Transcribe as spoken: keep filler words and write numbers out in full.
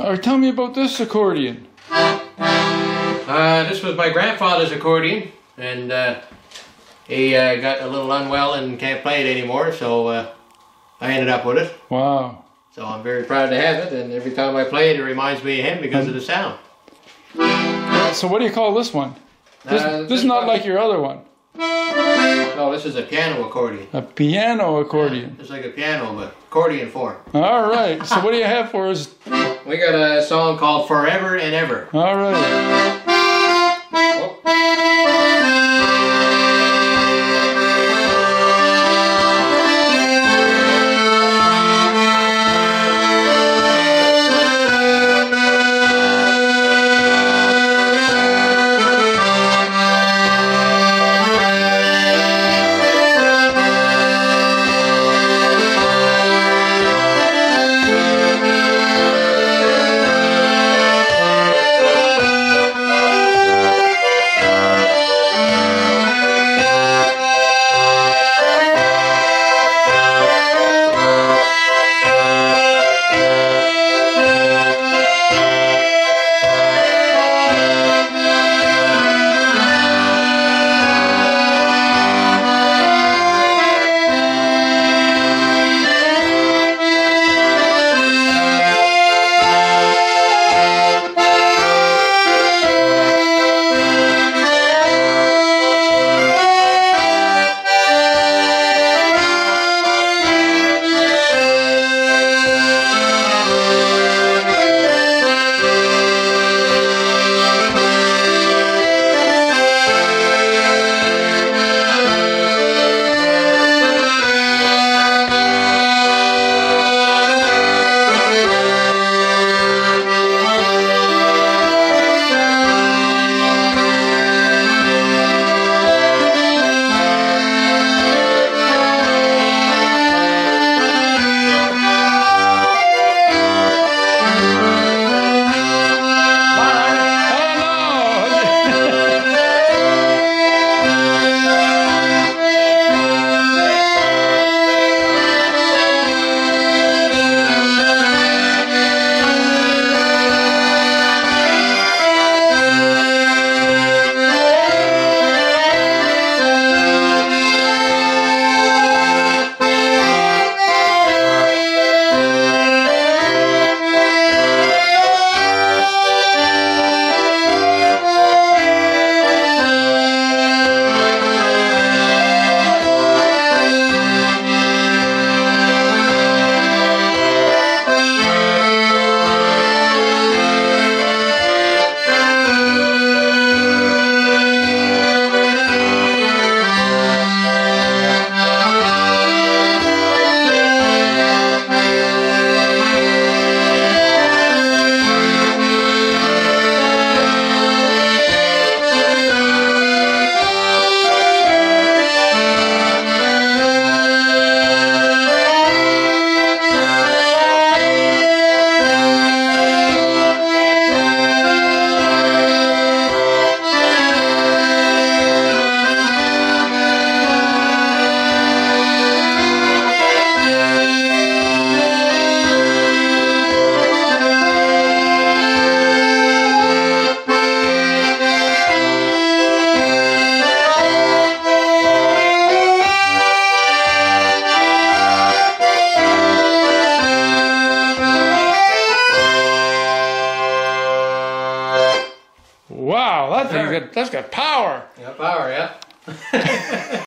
Or tell me about this accordion. Uh, this was my grandfather's accordion, and uh, he uh, got a little unwell and can't play it anymore, so uh, I ended up with it. Wow. So I'm very proud to have it, and every time I play it, it reminds me of him because mm. of the sound. So what do you call this one? This, uh, this, this is not like your other one. No, this is a piano accordion. A piano accordion. Yeah, it's like a piano, but accordion form. All right. So what do you have for us? We got a song called Forever and Ever. All right. Wow, that thing's got, that's got power. Yeah, power, yeah.